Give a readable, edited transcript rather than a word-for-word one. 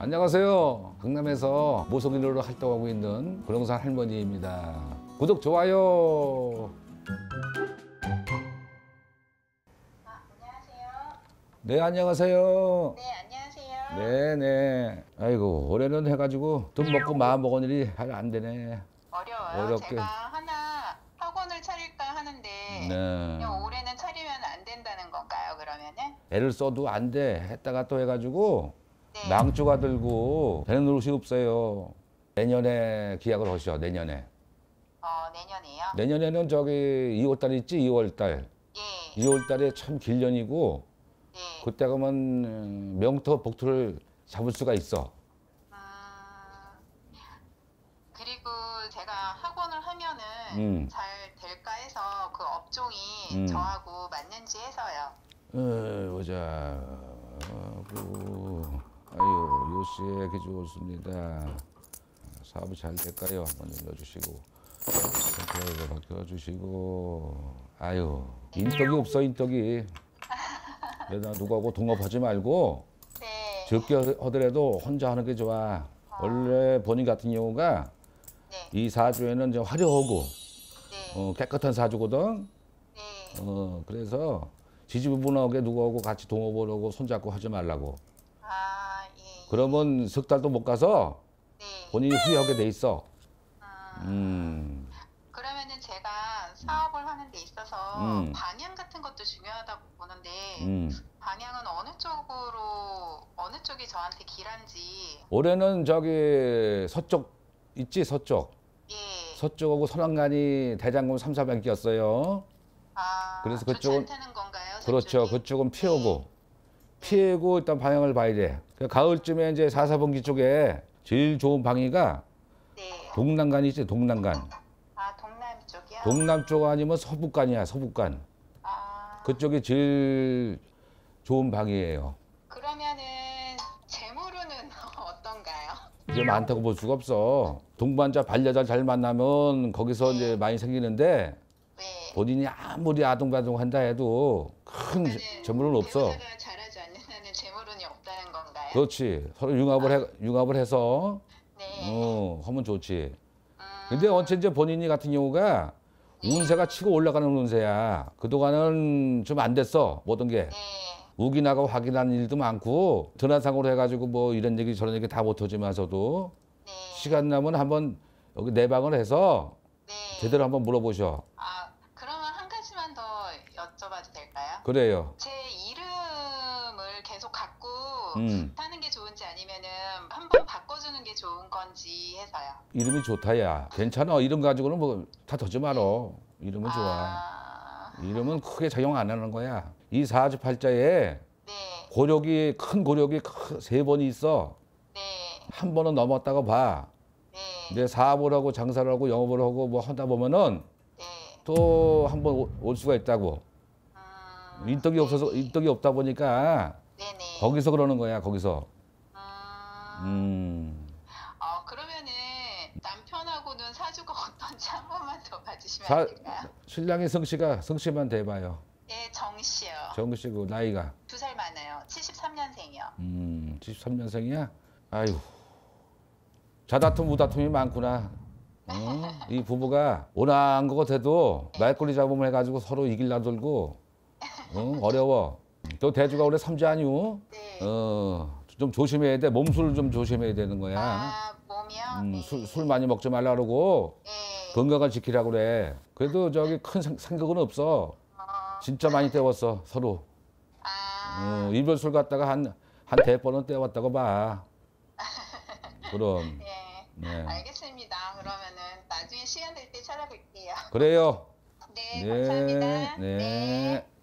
안녕하세요. 강남에서 모성인으로 활동하고 있는 구룡산 할머니입니다. 구독, 좋아요. 안녕하세요. 네, 안녕하세요. 네, 안녕하세요. 네네. 아이고, 올해는 해가지고 돈 먹고 마음 먹은 일이 잘 안 되네. 어려워요. 어렵게. 제가 하나 학원을 차릴까 하는데 네. 올해는 차리면 안 된다는 건가요, 그러면은? 애를 써도 안 돼. 했다가 또 해가지고 네. 망주가 들고 되는 노릇이 없어요. 내년에 기약을 하시죠, 내년에. 내년에요? 내년에는 저기 2월달 있지, 2월달. 예. 2월달에 참 길년이고 예. 그때 가면 명토 복토를 잡을 수가 있어. 그리고 제가 학원을 하면은 잘 될까 해서 그 업종이 저하고 맞는지 해서요. 보자. 아유, 요새 기 좋습니다. 사업이 잘 될까요? 한번 눌러주시고, 바꿔주시고. 아유, 인덕이 없어, 인덕이. 내가 누구하고 동업하지 말고 네. 적게 하더라도 혼자 하는 게 좋아. 원래 본인 같은 경우가 네. 이 사주에는 좀 화려하고 네. 깨끗한 사주거든. 네. 그래서 지지부분하게 누구하고 같이 동업을 하고 손잡고 하지 말라고. 예. 그러면 석 달도 못 가서 네. 본인이 후회하게 돼 있어. 그러면은 제가 사업을 하는 데 있어서 방향 같은 것도 중요하다고 보는데 방향은 어느 쪽이 저한테 길한지. 올해는 저기 서쪽 있지, 서쪽. 예. 서쪽하고 서남간이 대장금 3,400 끼었어요. 그래서 그쪽은 괜찮다는 건가요? 그렇죠. 저쪽이? 그쪽은 피하고 예. 피해고 일단 방향을 봐야 돼. 가을쯤에 이제 4,4분기 쪽에 제일 좋은 방위가 네. 동남간이 있지, 동남간. 동남 쪽이야? 동남 쪽 아니면 서북간이야, 서북간. 그쪽이 제일 좋은 방위예요. 그러면은 재물은 어떤가요? 이제 많다고 볼 수가 없어. 동반자, 반려자 잘 만나면 거기서 네. 이제 많이 생기는데 네. 본인이 아무리 아둥바둥 한다 해도 큰 재물은 없어. 그렇지. 서로 융합을 해서 네. 하면 좋지. 근데 언제든지 본인이 같은 경우가 네. 운세가 치고 올라가는 운세야. 그동안은 좀 안 됐어, 모든 게. 네. 우기나가 확인하는 일도 많고 드나상으로 해가지고 뭐 이런 얘기 저런 얘기 다 못하지만서도 네. 시간 나면 한번 여기 내방을 해서 네. 제대로 한번 물어보셔. 그러면 한 가지만 더 여쭤봐도 될까요? 그래요. 하는 게 좋은지 아니면은 한번 바꿔주는 게 좋은 건지 해서요. 이름이 좋다야. 괜찮아. 이름 가지고는 뭐 다 더지 말어. 이름은 좋아. 이름은 크게 작용 안 하는 거야. 이 사주팔자에 네. 고력이 큰 고력이 3번이 있어. 네. 한 번은 넘었다고 봐. 네. 근데 사업을 하고 장사를 하고 영업을 하고 뭐 하다 보면은 네. 또 한 번 올 수가 있다고. 인덕이 네. 없어서 인덕이 없다 보니까. 네네. 거기서 그러는 거야, 거기서. 그러면은 남편하고는 사주가 어떤지 한 번만 더 봐주시면 안 될까요? 신랑의 성씨가, 성씨만 대봐요. 네, 정씨요. 정씨고 나이가? 2살 많아요. 73년생이요. 73년생이야? 아이고. 자다툼, 우다툼이 많구나. 이 부부가 온화한 것 같아도 네. 말꼬리 잡음을 해가지고 서로 이길라 들고 어려워. 또 대주가 원래 삼자 아니오? 네. 좀 조심해야 돼. 몸술을 좀 조심해야 되는 거야. 몸이요? 네. 술 많이 먹지 말라 그러고 네. 건강을 지키라고 그래. 그래도 저기 큰 생각은 없어. 진짜 많이 때웠어, 서로. 이별술 갖다가 한 대번은 때웠다고 봐. 그럼. 네. 네. 알겠습니다. 그러면은 나중에 시간 될 때 찾아뵐게요. 그래요. 네, 네. 감사합니다. 네. 네.